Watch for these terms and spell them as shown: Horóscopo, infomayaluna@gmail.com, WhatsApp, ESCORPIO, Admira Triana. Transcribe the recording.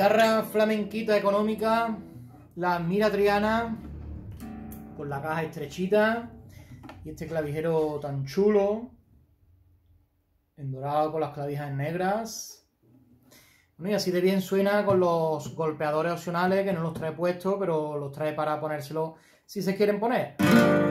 Guitarra flamenquita económica, la Admira Triana, con la caja estrechita y este clavijero tan chulo, en dorado con las clavijas negras. Bueno, y así de bien suena con los golpeadores opcionales, que no los trae puestos, pero los trae para ponérselo si se quieren poner.